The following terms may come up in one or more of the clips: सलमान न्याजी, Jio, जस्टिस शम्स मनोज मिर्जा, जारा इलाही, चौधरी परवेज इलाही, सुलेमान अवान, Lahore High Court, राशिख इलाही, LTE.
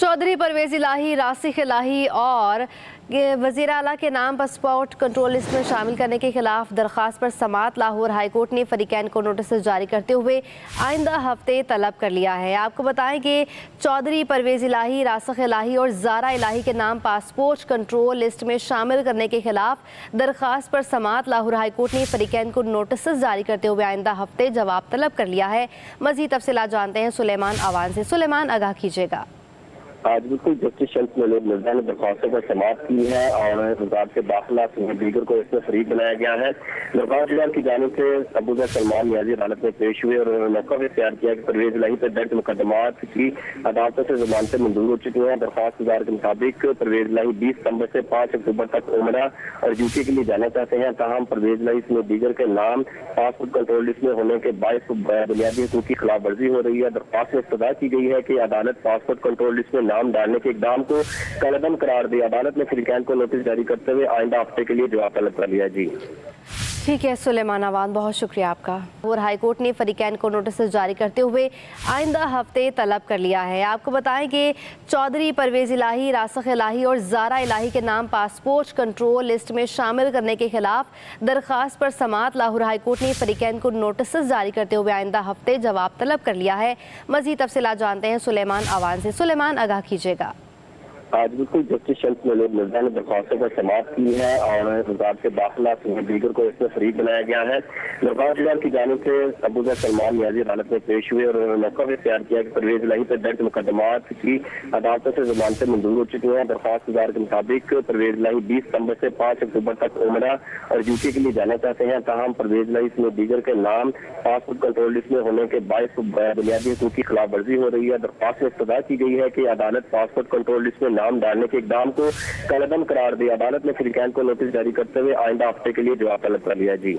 चौधरी परवेज इलाही, राशिख इलाही और वज़ीर आला के नाम पर स्पॉट कंट्रोल लिस्ट में शामिल करने के खिलाफ दरख्वास्त पर समाअत लाहौर हाईकोर्ट ने फरीकैन को नोटिस जारी करते हुए आइंदा हफ्ते तलब कर लिया है। आपको बताएं कि चौधरी परवेज इलाही, राशिख इलाही और जारा इलाही के नाम पासपोर्ट कंट्रोल लिस्ट में शामिल करने के खिलाफ दरख्वास्त पर समाअत लाहौर हाईकोर्ट ने फरीकैन को नोटिस जारी करते हुए आइंदा हफ्ते जवाब तलब कर लिया है। मज़ीद तफसीलात जानते हैं सुलेमान अवान से। सुलेमान, आगाह कीजिएगा। आज बिल्कुल जस्टिस शम्स मनोज मिर्जा ने दरखास्तों पर समाप्त की है और वजारत के दाखिला दीगर को इसमें शरीक बनाया गया है। दरखास्तदार की जानिब से सबूत सलमान न्याजी अदालत में पेश हुए और उन्होंने मौका भी तैयार किया कि परवेज इलाही पर दर्ज मुकदमात की अदालतों से जमानतें मंजूर हो चुकी हैं। दरखास्तदार के मुताबिक परवेज इलाही 20 सितम्बर से 5 अक्टूबर तक उमरा और ड्यूटी के लिए जाना चाहते हैं। ताहम परवेज इलाही समेत दीगर के नाम पासपोर्ट कंट्रोल लिस्ट में होने के बायस बुनियादी हकूक की खिलाफ वर्जी हो रही है। दरखास्त में इस्तदा की गई है कि अदालत पासपोर्ट कंट्रोल लिस्ट में नाम डालने के इक़दाम को कलदम करार दिया। अदालत ने फरीकैन को नोटिस जारी करते हुए आइंदा हफ्ते के लिए जवाब तलब कर लिया। जी ठीक है सुलेमान अवान, बहुत शुक्रिया आपका। और हाईकोर्ट ने फरीकैन को नोटिस जारी करते हुए आइंदा हफ्ते तलब कर लिया है। आपको बताएं कि चौधरी परवेज इलाही, राशिख इलाही और जारा इलाही के नाम पासपोर्ट कंट्रोल लिस्ट में शामिल करने के खिलाफ दरख्वास्त पर समाअत लाहौर हाईकोर्ट ने फरीकैन को नोटिस जारी करते हुए आइंदा हफ्ते जवाब तलब कर लिया है। मज़ीद तफसीलात जानते हैं सुलेमान अवान से। सुलेमान, आगाह कीजिएगा। आज बिल्कुल जस्टिस शम्स मनोज मिर्जा ने दरखास्तों पर समाप्त की है और वजारत के दाखिला दीगर को इसमें शरीक बनाया गया है। दरखास्तदार की जानिब से सबूत सलमान न्याजी अदालत में पेश हुए और उन्होंने मौका भी तैयार किया कि परवेज इलाही पर दर्ज मुकदमात की अदालतों से जमानतें मंजूर हो चुकी हैं। दरखास्तदार के मुताबिक परवेज इलाही 20 सितम्बर से 5 अक्टूबर तक उमरा और ड्यूटी के लिए जाना चाहते हैं। ताहम परवेज इलाही समेत दीगर के नाम पासपोर्ट कंट्रोल लिस्ट में होने के बायस बुनियादी हकूक की खिलाफ वर्जी हो रही है। दरखास्त में इस्तदा की गई है कि अदालत पासपोर्ट कंट्रोल लिस्ट में नाम डालने के इक़दाम को कलदम करार दिया। अदालत ने फरीकैन को नोटिस जारी करते हुए आइंदा हफ्ते के लिए जवाब तलब कर लिया। जी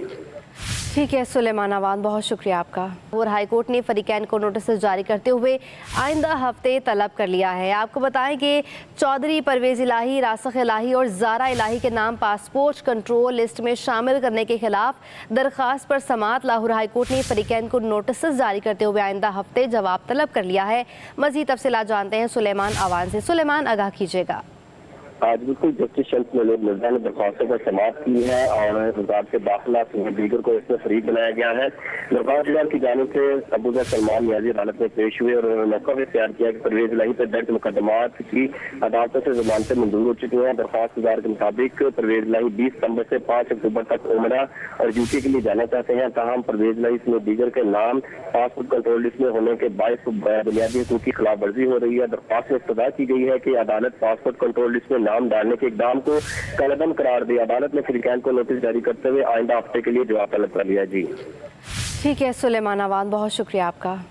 ठीक है सुलेमान अवान, बहुत शुक्रिया आपका। और हाईकोर्ट ने फरीकैन को नोटिस जारी करते हुए आइंदा हफ्ते तलब कर लिया है। आपको बताएं कि चौधरी परवेज इलाही, राशिख इलाही और जारा इलाही के नाम पासपोर्ट कंट्रोल लिस्ट में शामिल करने के खिलाफ दरख्वास्त पर समाअत लाहौर हाईकोर्ट ने फरीकैन को नोटिस जारी करते हुए आइंदा हफ्ते जवाब तलब कर लिया है। मज़ीद तफसीलात जानते हैं सुलेमान अवान से। सुलेमान, आगाह कीजिएगा। आज बिल्कुल जस्टिस शम्स मनोज मिर्जा ने दरखास्तों पर समाप्त की है और वजारत के दाखिला दीगर को इसमें शरीक बनाया गया है। दरखास्तदार की जानिब से सबूत सलमान न्याजी अदालत में पेश हुए और उन्होंने मौका भी तैयार किया कि परवेज इलाही पर दर्ज मुकदमात की अदालतों से जमानतें मंजूर हो चुकी हैं। दरखास्तदार के मुताबिक परवेज इलाही 20 सितम्बर से 5 अक्टूबर तक उमरा और ड्यूटी के लिए जाना चाहते हैं। ताहम परवेज इलाही समेत दीगर के नाम पासपोर्ट कंट्रोल लिस्ट में होने के बायस बुनियादी हकूक की खिलाफ वर्जी हो रही है। दरखास्त में इस्तदा की गई है कि अदालत पासपोर्ट कंट्रोल लिस्ट में नाम डालने के इक़दाम को कलदम करार दिया। अदालत ने फरीकैन को नोटिस जारी करते हुए आइंदा हफ्ते के लिए जवाब तलब कर लिया। जी ठीक है सुलेमान अवान, बहुत शुक्रिया आपका।